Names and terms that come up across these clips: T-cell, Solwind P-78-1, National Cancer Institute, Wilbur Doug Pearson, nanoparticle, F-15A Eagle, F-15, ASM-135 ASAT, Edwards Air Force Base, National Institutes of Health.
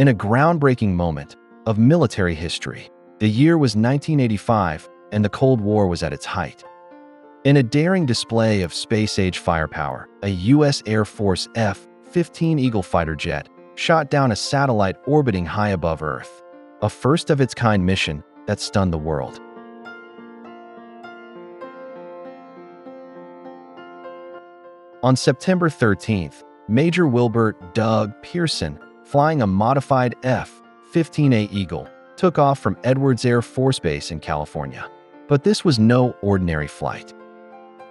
In a groundbreaking moment of military history, the year was 1985 and the Cold War was at its height. In a daring display of space-age firepower, a U.S. Air Force F-15 Eagle fighter jet shot down a satellite orbiting high above Earth, a first-of-its-kind mission that stunned the world. On September 13th, Major Wilbur Doug Pearson, flying a modified F-15A Eagle, took off from Edwards Air Force Base in California. But this was no ordinary flight.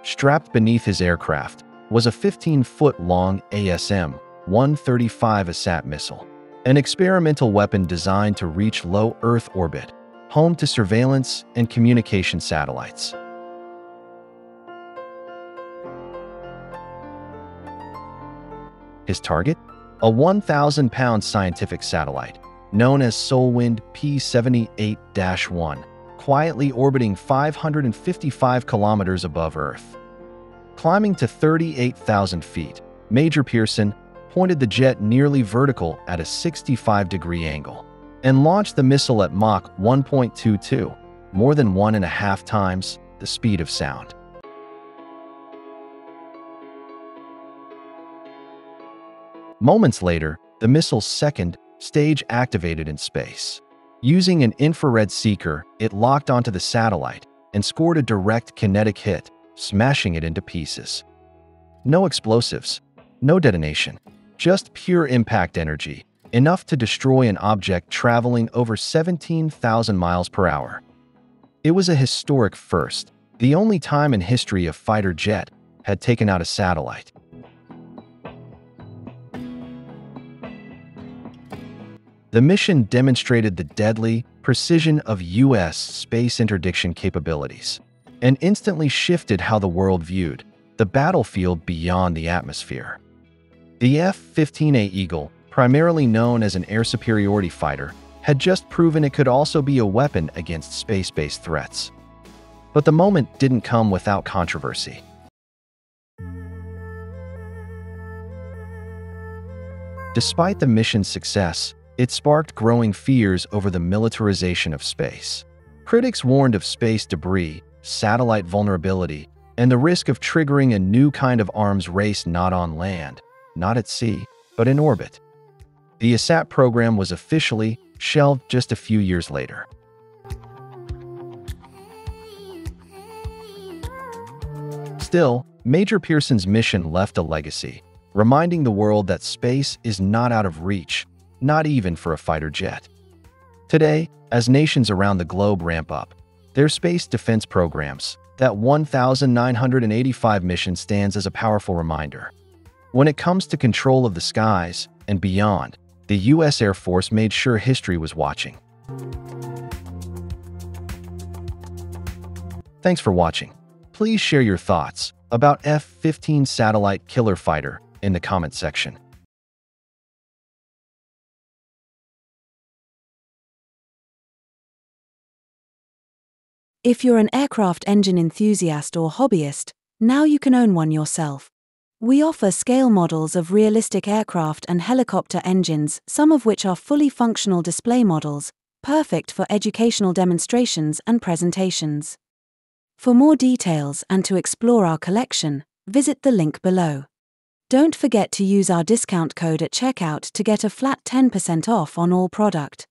Strapped beneath his aircraft was a 15-foot-long ASM-135 ASAT missile, an experimental weapon designed to reach low Earth orbit, home to surveillance and communication satellites. His target? A 1,000-pound scientific satellite, known as Solwind P-78-1, quietly orbiting 555 kilometers above Earth. Climbing to 38,000 feet, Major Pearson pointed the jet nearly vertical at a 65-degree angle and launched the missile at Mach 1.22, more than 1.5 times the speed of sound. Moments later, the missile's second stage activated in space. Using an infrared seeker, it locked onto the satellite and scored a direct kinetic hit, smashing it into pieces. No explosives, no detonation, just pure impact energy, enough to destroy an object traveling over 17,000 miles per hour. It was a historic first, the only time in history a fighter jet had taken out a satellite. The mission demonstrated the deadly precision of U.S. space interdiction capabilities and instantly shifted how the world viewed the battlefield beyond the atmosphere. The F-15A Eagle, primarily known as an air superiority fighter, had just proven it could also be a weapon against space-based threats. But the moment didn't come without controversy. Despite the mission's success, it sparked growing fears over the militarization of space. Critics warned of space debris, satellite vulnerability, and the risk of triggering a new kind of arms race not on land, not at sea, but in orbit. The ASAT program was officially shelved just a few years later. Still, Major Pearson's mission left a legacy, reminding the world that space is not out of reach, not even for a fighter jet. Today, as nations around the globe ramp up their space defense programs, that 1,985 mission stands as a powerful reminder. When it comes to control of the skies and beyond, the U.S. Air Force made sure history was watching. Thanks for watching. Please share your thoughts about F-15 satellite killer fighter in the comment section. If you're an aircraft engine enthusiast or hobbyist, now you can own one yourself. We offer scale models of realistic aircraft and helicopter engines, some of which are fully functional display models, perfect for educational demonstrations and presentations. For more details and to explore our collection, visit the link below. Don't forget to use our discount code at checkout to get a flat 10% off on all product.